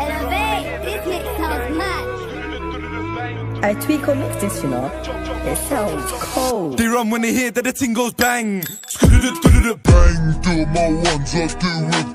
Elevate Disney sounds mad. I tweak or mix this, you know. It sounds cold. They run when they hear that the ting goes bang. Bang, do my ones, I do it.